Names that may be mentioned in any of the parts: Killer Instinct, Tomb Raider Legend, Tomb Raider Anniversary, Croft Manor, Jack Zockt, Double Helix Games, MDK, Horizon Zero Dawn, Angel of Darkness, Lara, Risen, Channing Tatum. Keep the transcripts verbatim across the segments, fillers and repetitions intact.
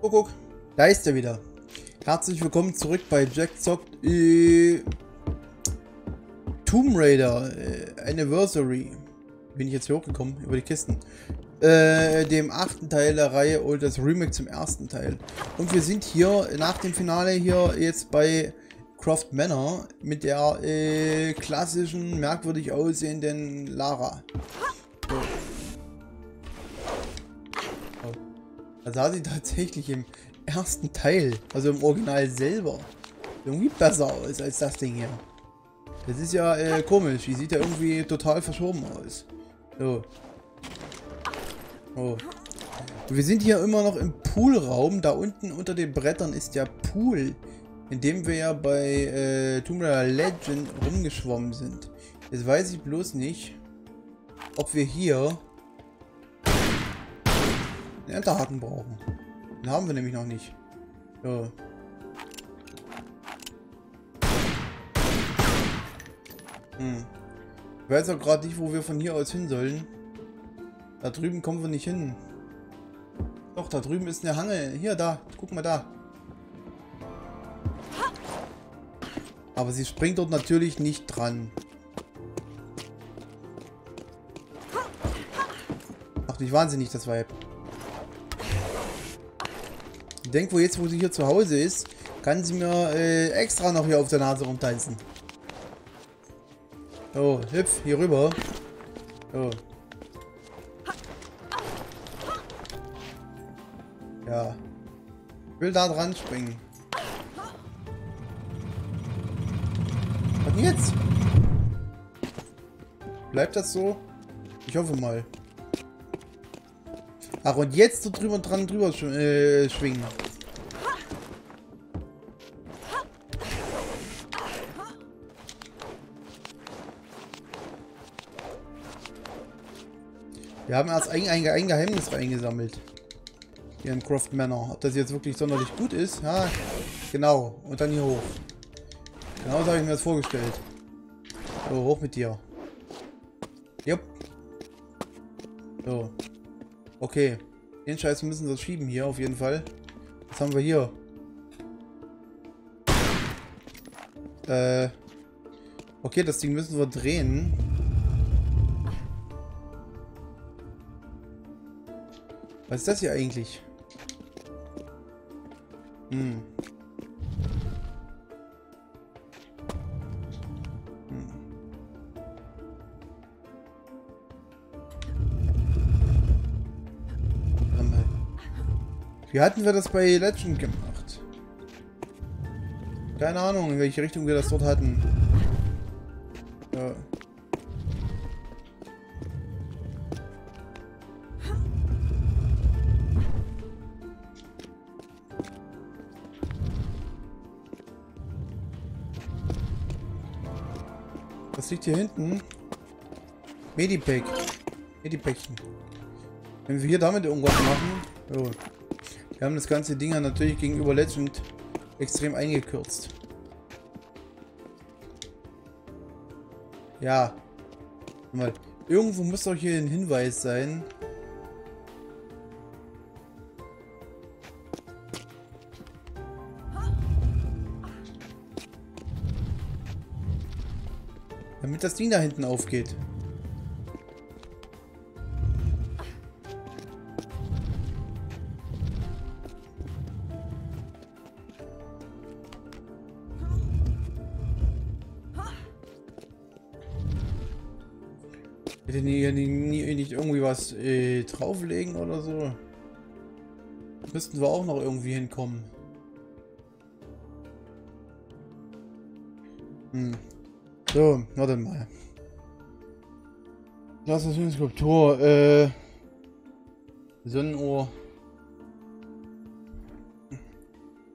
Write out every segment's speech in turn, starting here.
Guck, guck, da ist er wieder. Herzlich willkommen zurück bei Jack Zockt äh, Tomb Raider äh, Anniversary. Bin ich jetzt hier hochgekommen, über die Kisten. Äh, dem achten Teil der Reihe und das Remake zum ersten Teil. Und wir sind hier nach dem Finale hier jetzt bei Croft Manor mit der äh, klassischen, merkwürdig aussehenden Lara. So. Oh. Da sah sie tatsächlich im ersten Teil, also im Original selber, irgendwie besser aus als das Ding hier. Das ist ja äh, komisch, die sieht ja irgendwie total verschoben aus. So. Oh. Wir sind hier immer noch im Poolraum. Da unten unter den Brettern ist der Pool, in dem wir ja bei äh, Tomb Raider Legend rumgeschwommen sind. Jetzt weiß ich bloß nicht, ob wir hier einen Enterhaken brauchen. Den haben wir nämlich noch nicht. So. Hm. Ich weiß auch gerade nicht, wo wir von hier aus hin sollen. Da drüben kommen wir nicht hin. Doch, da drüben ist eine Hangel. Hier, da. Guck mal da. Aber sie springt dort natürlich nicht dran. Ach, nicht wahnsinnig, das Weib. Ich denke, wo jetzt, wo sie hier zu Hause ist, kann sie mir äh, extra noch hier auf der Nase rumtanzen. Oh, hüpf, hier rüber. Oh. Ja. Ich will da dran springen. Was denn jetzt? Bleibt das so? Ich hoffe mal. Ach, und jetzt so drüber und dran drüber sch äh, schwingen. Wir haben erst ein, ein, ein Geheimnis eingesammelt. Hier in Croft Manor. Ob das jetzt wirklich sonderlich gut ist? Ja, genau. Und dann hier hoch. Genau so habe ich mir das vorgestellt. So, hoch mit dir. Jupp. So. Okay. Den Scheiß müssen wir schieben hier auf jeden Fall. Was haben wir hier? Äh. Okay, das Ding müssen wir drehen. Was ist das hier eigentlich? Hm. Hm. Warte mal. Wie hatten wir das bei Legend gemacht? Keine Ahnung, in welche Richtung wir das dort hatten. Ja. Was liegt hier hinten? Medipack. Medipäckchen. Wenn wir hier damit irgendwas machen. Oh. Wir haben das ganze Ding natürlich gegenüber Legend extrem eingekürzt. Ja. Mal. Irgendwo muss doch hier ein Hinweis sein. Damit das Ding da hinten aufgeht. Hätte nie, nie, nie, nicht irgendwie was äh, drauflegen oder so. Müssten wir auch noch irgendwie hinkommen. Hm. So, warte mal. Das ist eine Skulptur. Äh, Sonnenuhr.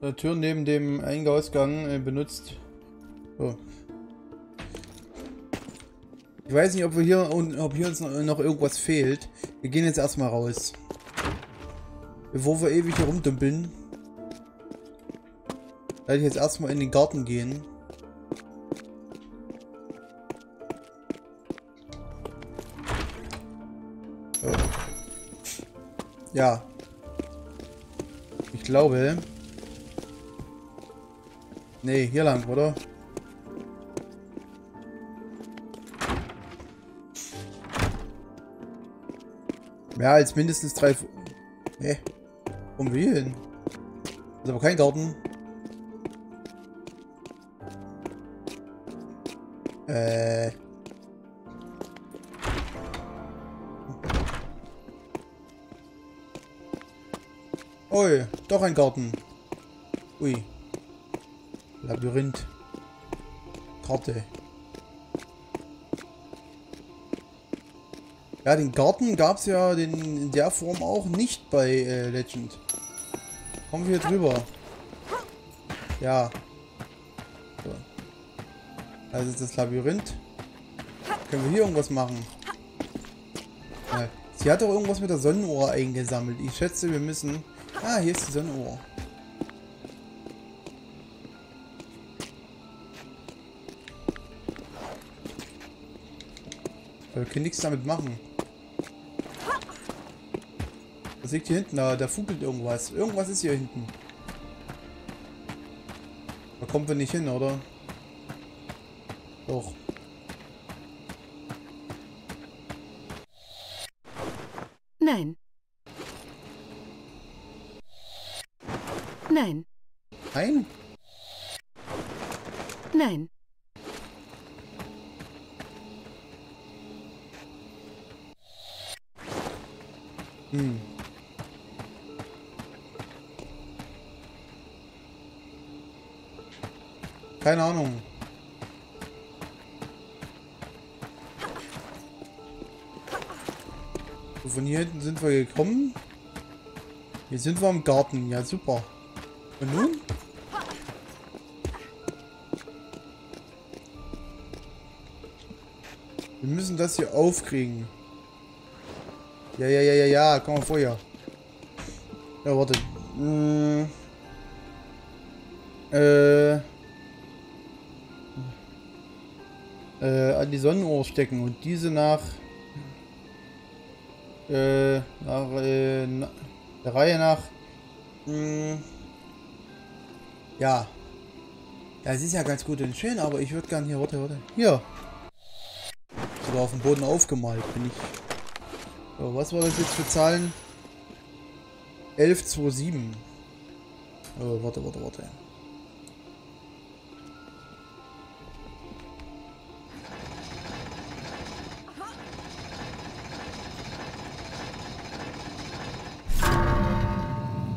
Die Tür neben dem Eingangsgang äh, benutzt. So. Ich weiß nicht, ob wir hier und ob hier uns noch irgendwas fehlt. Wir gehen jetzt erstmal raus. Bevor wir ewig hier rumdümpeln. Werde ich jetzt erstmal in den Garten gehen. Ja. Ich glaube... Nee, hier lang, oder? Mehr als mindestens drei... Nee. Komm hier hin. Das ist aber kein Garten. Äh... Ui, doch ein Garten. Ui. Labyrinth. Karte. Ja, den Garten gab es ja den, in der Form auch nicht bei äh, Legend. Kommen wir hier drüber. Ja. So. Also ist das Labyrinth. Können wir hier irgendwas machen? Ja. Sie hat doch irgendwas mit der Sonnenuhr eingesammelt. Ich schätze, wir müssen... Ah, hier ist die Sonnenuhr. Wir können nichts damit machen. Was liegt hier hinten? Da, da funkelt irgendwas. Irgendwas ist hier hinten. Da kommen wir nicht hin, oder? Doch. Nein. Nein. Nein? Nein. Hm. Keine Ahnung. So, von hier hinten sind wir gekommen. Hier sind wir im Garten. Ja, super. Und nun? Wir müssen das hier aufkriegen. Ja, ja, ja, ja, ja, komm mal vorher. Ja, warte. Äh, äh, äh, an die Sonnenuhr stecken und diese nach, äh, nach, äh, na, der Reihe nach, mh, ja. Ja, es ist ja ganz gut und schön, aber ich würde gerne hier, warte, warte, hier. Sogar auf dem Boden aufgemalt, bin ich. So, was war das jetzt für Zahlen? elf, zwei, sieben. Oh, warte, warte, warte.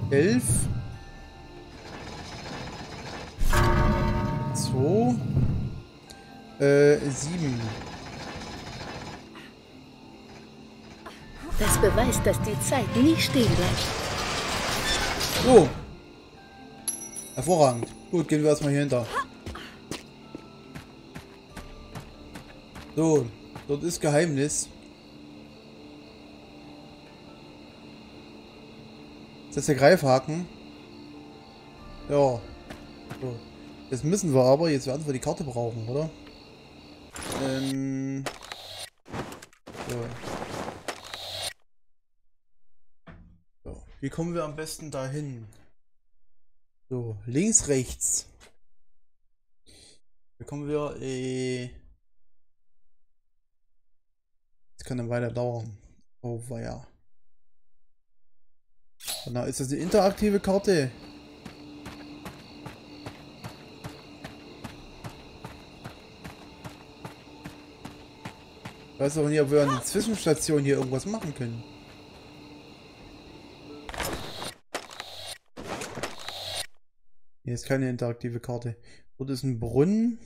elf, zwei, sieben. Das beweist, dass die Zeit nie stehen bleibt. So. Hervorragend. Gut, gehen wir erstmal hier hinter. So, dort ist Geheimnis. Ist das der Greifhaken? Ja. So. Jetzt müssen wir aber, jetzt werden wir die Karte brauchen, oder? Ähm. So. Wie kommen wir am besten dahin? So, links, rechts. Wie kommen wir... Äh das kann dann weiter dauern. Oh, weia. Na, ist das eine interaktive Karte? Ich weiß auch nicht, ob wir an der Zwischenstation hier irgendwas machen können. Hier ist keine interaktive Karte. Dort ist ein Brunnen.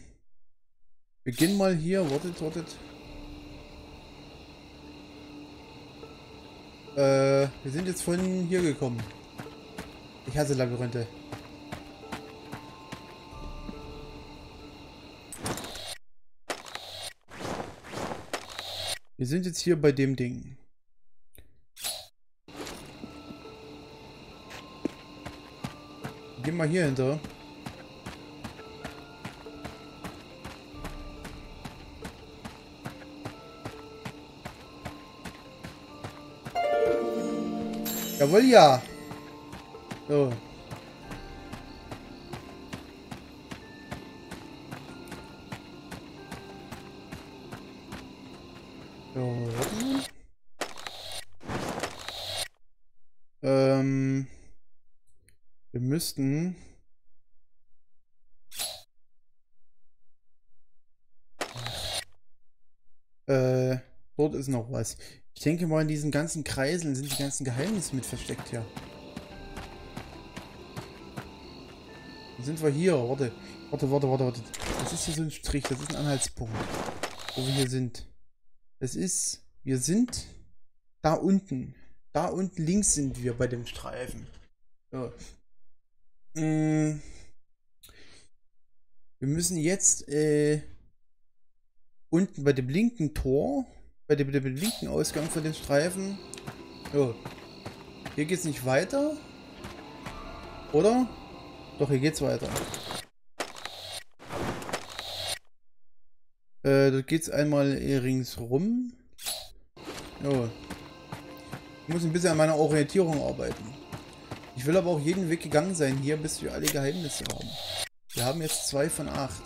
Beginn mal hier. Wartet, wartet. Äh, wir sind jetzt von hier gekommen. Ich hasse Labyrinthe. Wir sind jetzt hier bei dem Ding. Geh mal hier hinter. Jawohl, ja. So. So. Ähm, wir müssten... Äh, dort ist noch was. Ich denke mal, in diesen ganzen Kreiseln sind die ganzen Geheimnisse mit versteckt hier. Dann sind wir hier. Warte, warte, warte, warte, warte. Das ist hier so ein Strich, das ist ein Anhaltspunkt, wo wir hier sind. Es ist, wir sind da unten. Da unten links sind wir bei dem Streifen. So. Wir müssen jetzt äh, unten bei dem linken Tor, bei dem, bei dem linken Ausgang von dem Streifen. So. Hier geht es nicht weiter. Oder? Doch, hier geht's weiter. Äh, da geht's einmal ringsrum. Jo. Ich muss ein bisschen an meiner Orientierung arbeiten. Ich will aber auch jeden Weg gegangen sein hier, bis wir alle Geheimnisse haben. Wir haben jetzt zwei von acht.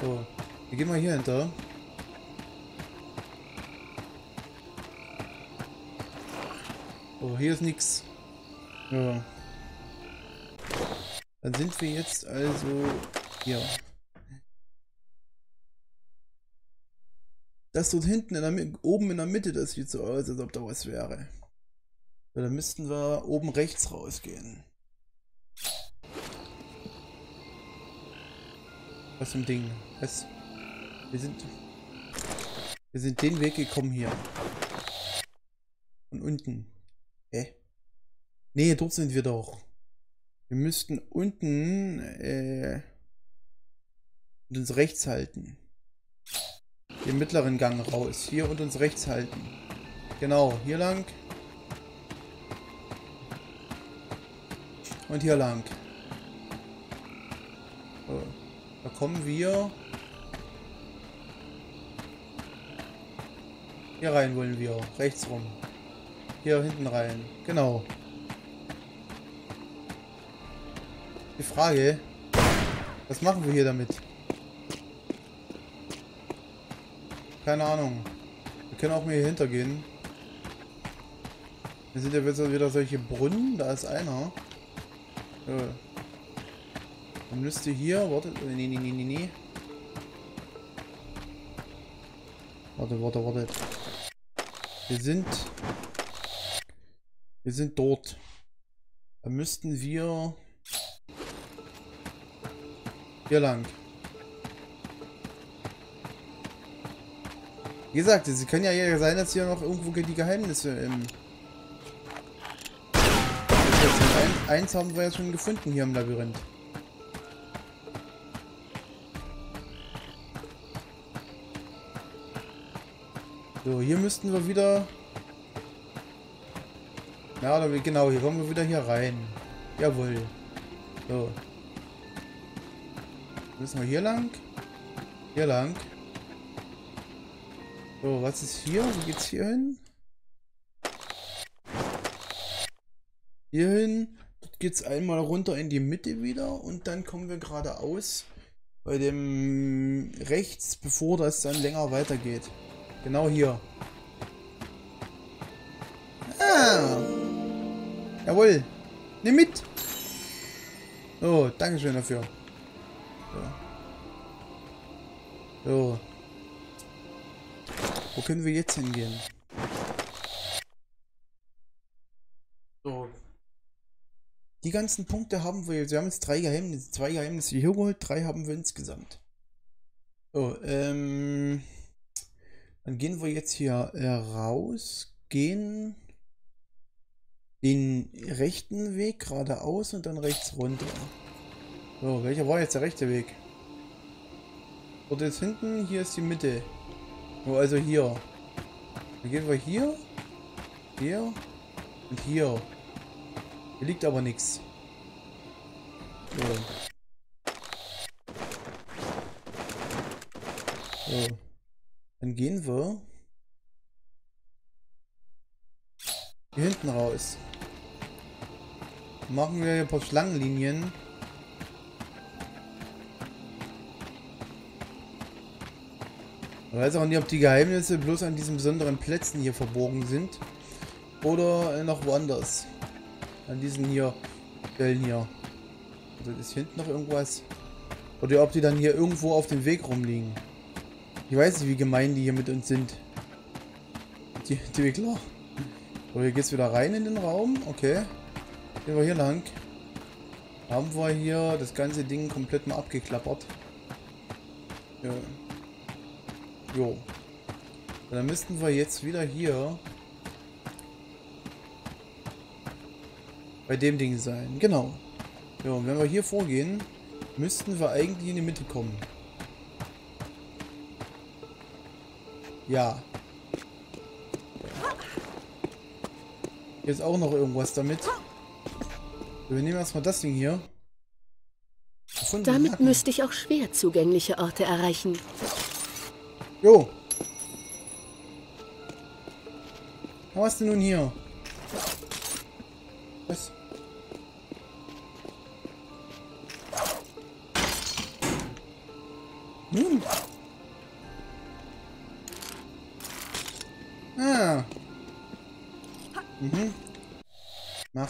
So, wir gehen mal hier hinter. Oh, hier ist nichts. Ja. Dann sind wir jetzt also hier. Das dort hinten, in der, oben in der Mitte, das sieht so aus, als ob da was wäre. So, dann müssten wir oben rechts rausgehen. Was im Ding? Was? Wir sind, wir sind den Weg gekommen hier. Von unten. Hä? Äh? Nee, dort sind wir doch. Wir müssten unten äh, uns rechts halten. Den mittleren Gang raus. Hier und uns rechts halten. Genau, hier lang. Und hier lang. So. Da kommen wir. Hier rein wollen wir. Rechts rum. Hier hinten rein. Genau. Die Frage, was machen wir hier damit? Keine Ahnung. Wir können auch mal hier hinter gehen. Hier sind ja wieder solche Brunnen. Da ist einer. Ja. Dann müsste hier... Warte. Nee, nee, nee, nee, nee. Warte, warte, warte. Wir sind... Wir sind dort. Da müssten wir... Hier lang. Wie gesagt, es kann ja sein, dass hier noch irgendwo die Geheimnisse im... Ein, eins haben wir ja schon gefunden hier im Labyrinth. So, hier müssten wir wieder... Ja, genau, hier kommen wir wieder hier rein. Jawohl. So. Müssen wir hier lang? Hier lang. So, was ist hier? Wo geht's hier hin? Hier hin. Dort geht's einmal runter in die Mitte wieder und dann kommen wir geradeaus bei dem rechts, bevor das dann länger weitergeht. Genau hier. Ah! Jawohl! Nimm mit! So, Dankeschön dafür. So. So. Wo können wir jetzt hingehen? So. Die ganzen Punkte haben wir jetzt. Wir haben jetzt drei Geheimnisse. Zwei Geheimnisse hier geholt. Drei haben wir insgesamt. So, ähm. Dann gehen wir jetzt hier äh, raus. Gehen den rechten Weg geradeaus und dann rechts runter. So, welcher war jetzt der rechte Weg? Dort ist hinten, hier ist die Mitte. So, also hier. Dann gehen wir hier, hier und hier. Hier liegt aber nichts. So. So. Dann gehen wir hier hinten raus. Dann machen wir hier ein paar Schlangenlinien. Man weiß auch nicht, ob die Geheimnisse bloß an diesen besonderen Plätzen hier verborgen sind. Oder noch woanders. An diesen hier Stellen hier. Also ist hinten noch irgendwas. Oder ob die dann hier irgendwo auf dem Weg rumliegen. Ich weiß nicht, wie gemein die hier mit uns sind. Die, die Wickler. So, hier geht's wieder rein in den Raum. Okay. Gehen wir hier lang. Haben wir hier das ganze Ding komplett mal abgeklappert. Ja. Jo. Und dann müssten wir jetzt wieder hier bei dem Ding sein. Genau. Ja, und wenn wir hier vorgehen, müssten wir eigentlich in die Mitte kommen. Ja. Hier ist auch noch irgendwas damit. Wir nehmen erstmal das Ding hier. Damit müsste ich auch schwer zugängliche Orte erreichen. Jo. Was denn nun hier? Was? Nun. Ah. Mhm. Mach.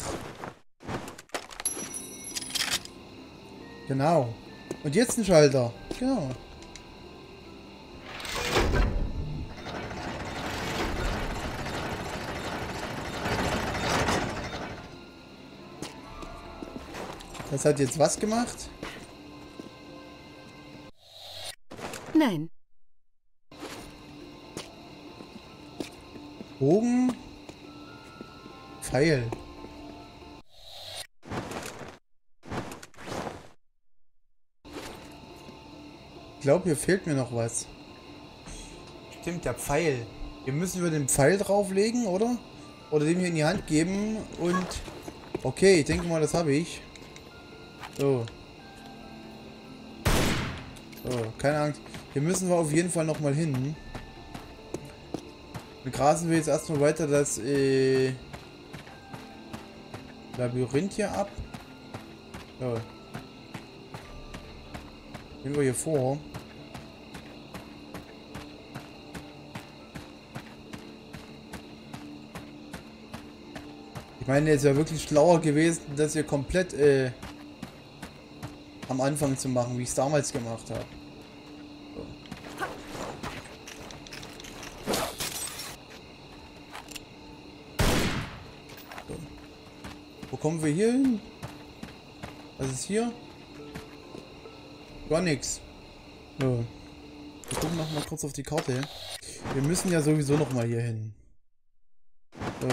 Genau. Und jetzt ein Schalter. Genau. Das hat jetzt was gemacht? Nein. Bogen. Pfeil. Ich glaube, hier fehlt mir noch was. Stimmt, der Pfeil. Hier müssen wir den Pfeil drauflegen, oder? Oder dem hier in die Hand geben und... Okay, ich denke mal, das habe ich. So. So, keine Angst. Hier müssen wir auf jeden Fall nochmal hin. Grasen wir jetzt erstmal weiter das äh, Labyrinth hier ab. So. Gehen wir hier vor. Ich meine, es wäre wirklich schlauer gewesen, dass wir komplett äh, am Anfang zu machen, wie ich es damals gemacht habe. So. Wo kommen wir hier hin? Was ist hier? Gar nichts. So. Wir gucken noch mal kurz auf die Karte. Wir müssen ja sowieso noch mal hier hin. So.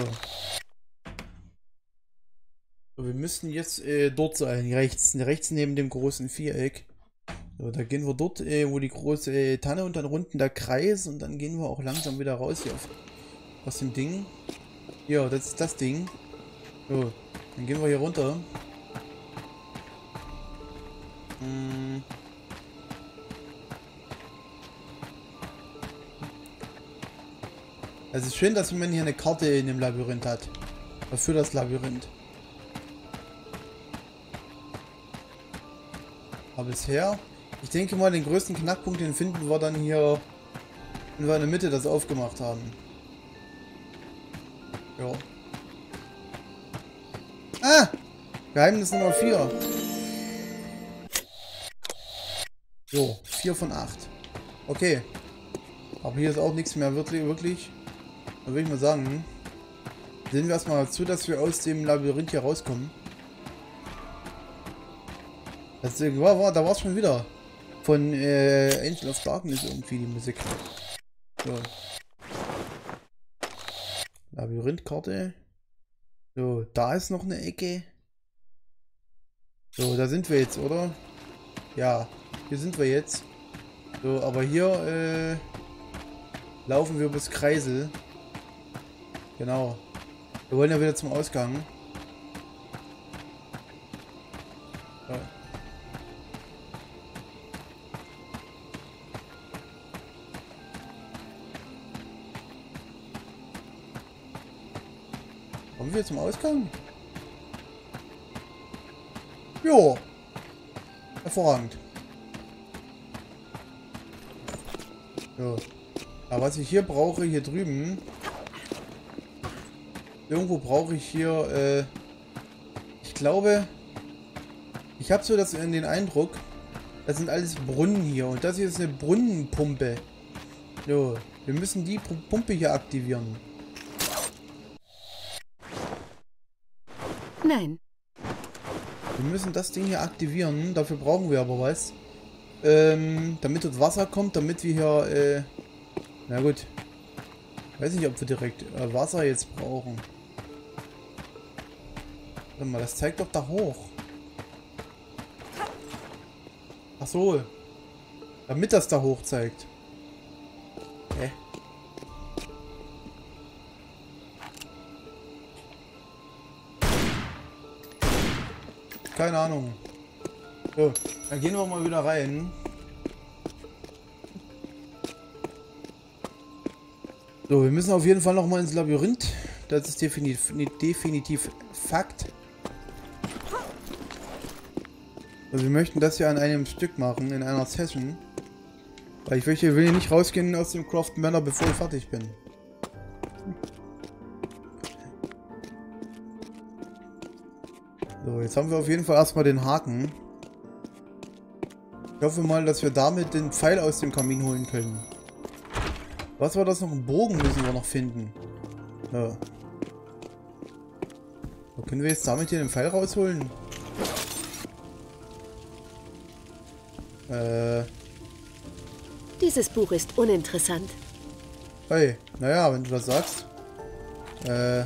So, wir müssen jetzt äh, dort sein. Rechts, rechts neben dem großen Viereck. So, da gehen wir dort, äh, wo die große äh, Tanne und dann unten der Kreis und dann gehen wir auch langsam wieder raus hier auf, aus dem Ding. Ja, das ist das Ding. So, dann gehen wir hier runter. Hm. Es ist schön, dass man hier eine Karte in dem Labyrinth hat. Für das Labyrinth. Aber bisher... Ich denke mal, den größten Knackpunkt, den finden wir dann hier... Wenn wir in der Mitte das aufgemacht haben. Ja. Ah! Geheimnis Nummer vier. Jo, vier von acht. Okay. Aber hier ist auch nichts mehr wirklich, wirklich... Dann würde ich mal sagen, sehen wir erstmal zu, dass wir aus dem Labyrinth hier rauskommen. Das, äh, war, war, da war es schon wieder. Von äh, Angel of Darkness irgendwie die Musik. So. Labyrinthkarte. So, da ist noch eine Ecke. So, da sind wir jetzt, oder? Ja, hier sind wir jetzt. So, aber hier äh, laufen wir bis Kreisel. Genau. Wir wollen ja wieder zum Ausgang. Ja. Kommen wir zum Ausgang? Jo. Hervorragend. So. Aber was ich hier brauche, hier drüben... Irgendwo brauche ich hier... Äh, ich glaube... Ich habe so das in den Eindruck... Das sind alles Brunnen hier. Und das hier ist eine Brunnenpumpe. So, wir müssen die Pumpe hier aktivieren. Nein. Wir müssen das Ding hier aktivieren. Dafür brauchen wir aber was. Ähm, damit das Wasser kommt, damit wir hier... Äh, na gut. Ich weiß nicht, ob wir direkt äh, Wasser jetzt brauchen. Warte mal, das zeigt doch da hoch. Ach so. Damit das da hoch zeigt. Hä? Keine Ahnung. So, dann gehen wir mal wieder rein. So, wir müssen auf jeden Fall nochmal ins Labyrinth. Das ist definitiv, definitiv Fakt. Also wir möchten das hier an einem Stück machen, in einer Session. Weil ich möchte, will hier nicht rausgehen aus dem Croft Manor, bevor ich fertig bin. So, jetzt haben wir auf jeden Fall erstmal den Haken. Ich hoffe mal, dass wir damit den Pfeil aus dem Kamin holen können. Was war das noch? Ein Bogen müssen wir noch finden. Ja. So, können wir jetzt damit hier den Pfeil rausholen? Äh. Dieses Buch ist uninteressant. Hey, naja, wenn du das sagst. Äh.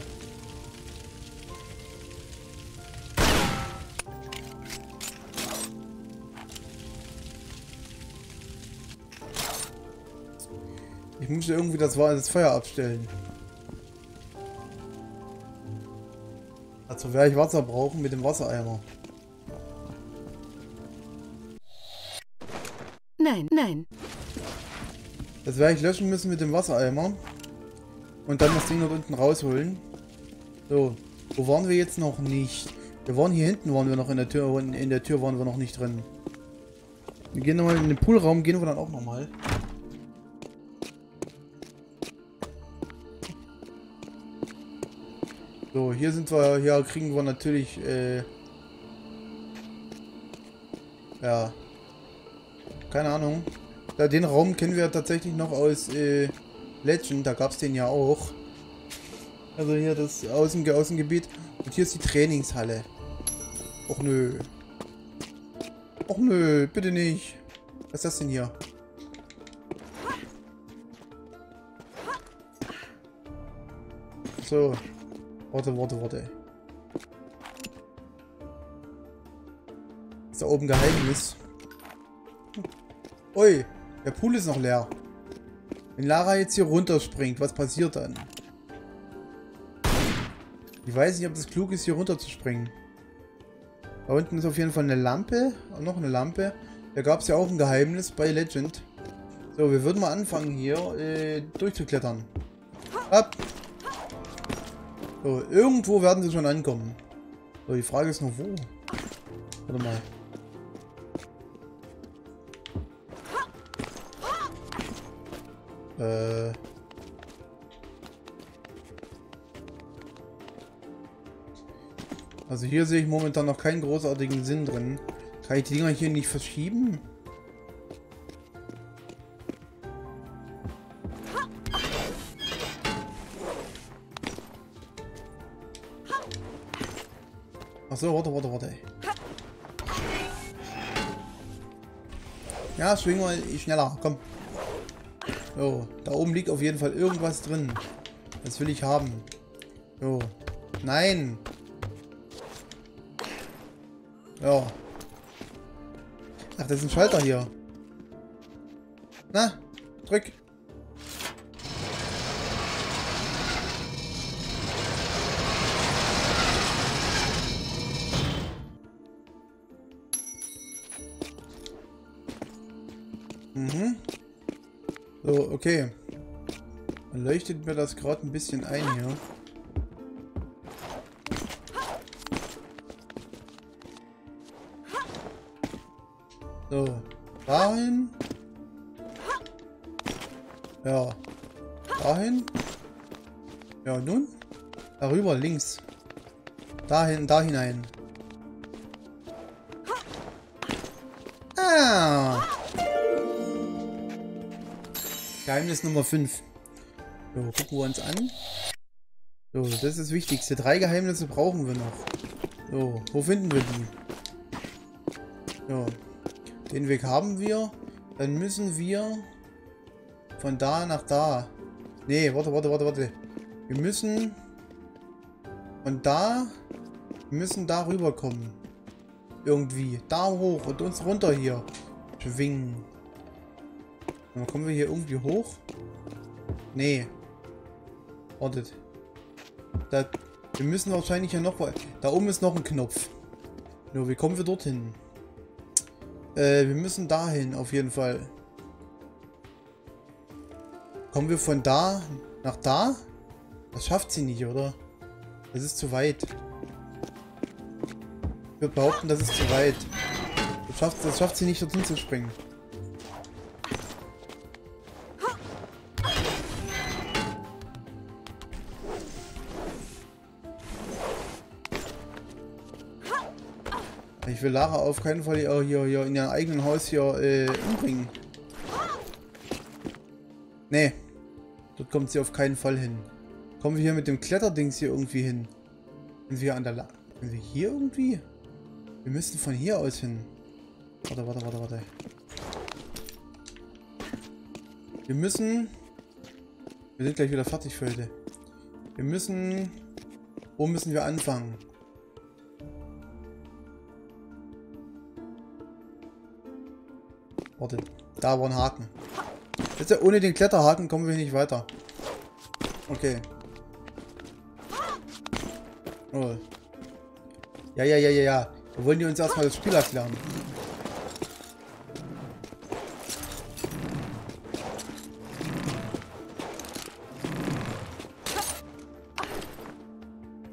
Ich muss irgendwie das, das Feuer abstellen. Dazu werde ich Wasser brauchen mit dem Wassereimer. Nein, nein. Das werde ich löschen müssen mit dem Wassereimer. Und dann das Ding dort unten rausholen. So, wo waren wir jetzt noch nicht? Wir waren hier hinten, waren wir noch in der Tür, in der Tür waren wir noch nicht drin. Wir gehen nochmal in den Poolraum, gehen wir dann auch nochmal. So, hier sind wir, hier kriegen wir natürlich, äh, ja. Keine Ahnung. Ja, den Raum kennen wir tatsächlich noch aus äh, Legend, da gab es den ja auch. Also hier das Außen Außengebiet. Und hier ist die Trainingshalle. Och nö. Och nö, bitte nicht. Was ist das denn hier? So. Warte, warte, warte. Ist da oben Geheimnis? Ui, der Pool ist noch leer. Wenn Lara jetzt hier runterspringt, was passiert dann? Ich weiß nicht, ob das klug ist, hier runterzuspringen. Da unten ist auf jeden Fall eine Lampe. Und noch eine Lampe. Da gab es ja auch ein Geheimnis bei Legend. So, wir würden mal anfangen hier äh, durchzuklettern. Ab! So, irgendwo werden sie schon ankommen. So, die Frage ist noch wo. Warte mal. Äh. Also hier sehe ich momentan noch keinen großartigen Sinn drin. Kann ich die Dinger hier nicht verschieben? Achso, warte, warte, warte. Ja, schwing mal schneller, komm. So, da oben liegt auf jeden Fall irgendwas drin. Das will ich haben. So. Nein. Ja. Ach, das ist ein Schalter hier. Na, drück. Mhm. So, okay. Dann leuchtet mir das gerade ein bisschen ein hier. So. Dahin. Ja. Dahin. Ja, nun. Darüber, links. Dahin, da hinein. Ah. Geheimnis Nummer fünf. So, gucken wir uns an. So, das ist das Wichtigste. Drei Geheimnisse brauchen wir noch. So, wo finden wir die? So, den Weg haben wir. Dann müssen wir von da nach da. Nee, warte, warte, warte, warte. Wir müssen von da, wir müssen da rüberkommen. Irgendwie. Da hoch und uns runter hier schwingen. Dann kommen wir hier irgendwie hoch. Nee. Wartet. Da, wir müssen wahrscheinlich ja noch... Da oben ist noch ein Knopf. Nur, wie kommen wir dorthin? Äh, wir müssen dahin auf jeden Fall. Kommen wir von da nach da? Das schafft sie nicht, oder? Das ist zu weit. Ich würde behaupten, das ist zu weit. Das schafft, das schafft sie nicht, dorthin zu springen. Ich will Lara auf keinen Fall hier, hier, hier in ihrem eigenen Haus hier äh, umbringen. Nee. Dort kommt sie auf keinen Fall hin. Kommen wir hier mit dem Kletterdings hier irgendwie hin? Sind wir an der La... Sind wir hier irgendwie? Wir müssen von hier aus hin. Warte, warte, warte, warte. Wir müssen... Wir sind gleich wieder fertig für heute. Wir müssen... Wo müssen wir anfangen? Warte, da war ein Haken. Jetzt, ohne den Kletterhaken kommen wir nicht weiter. Okay. Oh. Ja, ja, ja, ja, ja. Wir wollen die uns erstmal das Spiel erklären.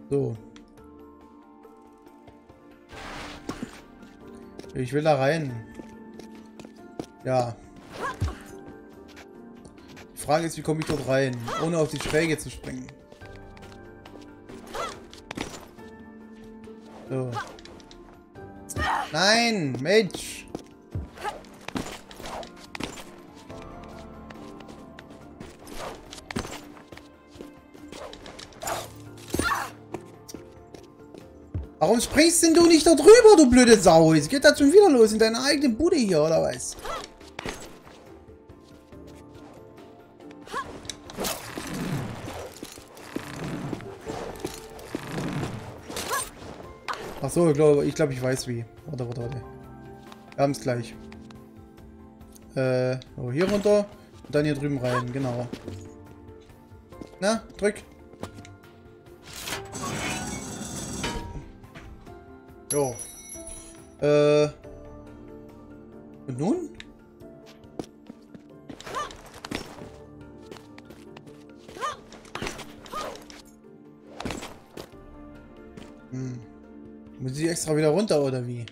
So. Ich will da rein. Ja. Die Frage ist, wie komme ich dort rein, ohne auf die Schräge zu springen? So. Nein, Mensch! Warum springst denn du nicht da drüber, du blöde Sau? Es geht da schon wieder los in deiner eigenen Bude hier, oder was? So, ich glaube, ich, glaub, ich weiß wie. Warte, warte, warte. Wir haben es gleich. Äh, so, hier runter und dann hier drüben rein, genau. Na, drück. Jo. Äh. Und nun? Hm. Muss ich extra wieder runter, oder wie?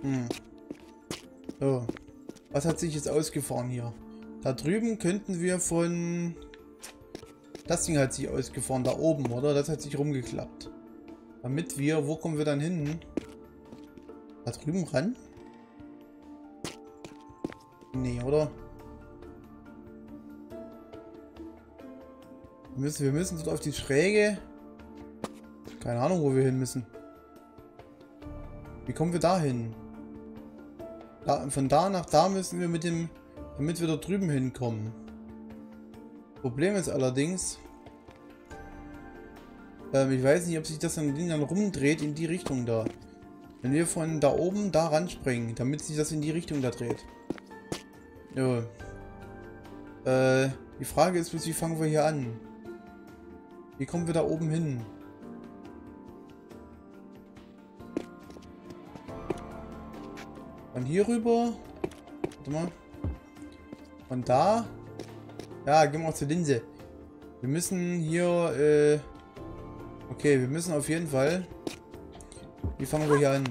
Hm. So. Was hat sich jetzt ausgefahren hier? Da drüben könnten wir von... Das Ding hat sich ausgefahren, da oben, oder? Das hat sich rumgeklappt. Damit wir... Wo kommen wir dann hin? Da drüben ran? Nee, oder? Wir müssen, wir müssen dort auf die Schräge. Keine Ahnung, wo wir hin müssen. Wie kommen wir dahin? Da hin? Von da nach da müssen wir mit dem... Damit wir dort drüben hinkommen. Problem ist allerdings... Ähm, ich weiß nicht, ob sich das dann, dann rumdreht in die Richtung da. Wenn wir von da oben da ranspringen, damit sich das in die Richtung da dreht. Jo. Äh, die Frage ist, wie fangen wir hier an? Wie kommen wir da oben hin? Von hier rüber. Warte mal. Von da. Ja, gehen wir auch zur Linse. Wir müssen hier, äh... Okay, wir müssen auf jeden Fall Wie fangen wir hier an?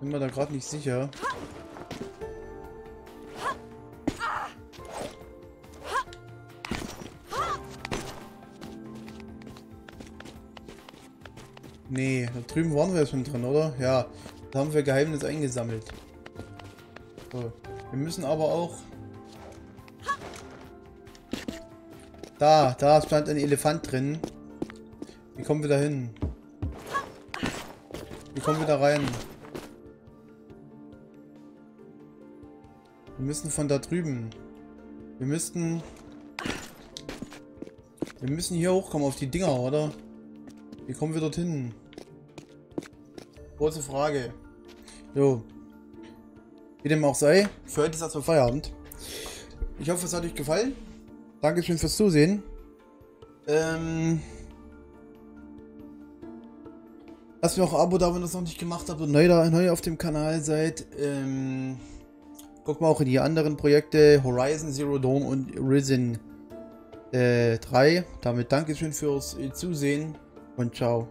Bin mir da gerade nicht sicher. Nee, da drüben waren wir jetzt schon drin, oder? Ja, da haben wir Geheimnis eingesammelt. So. Wir müssen aber auch... Da, da stand ein Elefant drin. Wie kommen wir da hin? Wie kommen wir da rein? Wir müssen von da drüben. Wir müssten... Wir müssen hier hochkommen auf die Dinger, oder? Wie kommen wir dorthin? Große Frage. So. Wie dem auch sei, für heute ist das Feierabend. Ich hoffe, es hat euch gefallen. Dankeschön fürs Zusehen. Ähm... Lasst mir auch ein Abo da, wenn ihr das noch nicht gemacht habt und neu, da, neu auf dem Kanal seid. Ähm... Guckt mal auch in die anderen Projekte Horizon Zero Dawn und Risen äh, drei. Damit Dankeschön fürs Zusehen und ciao.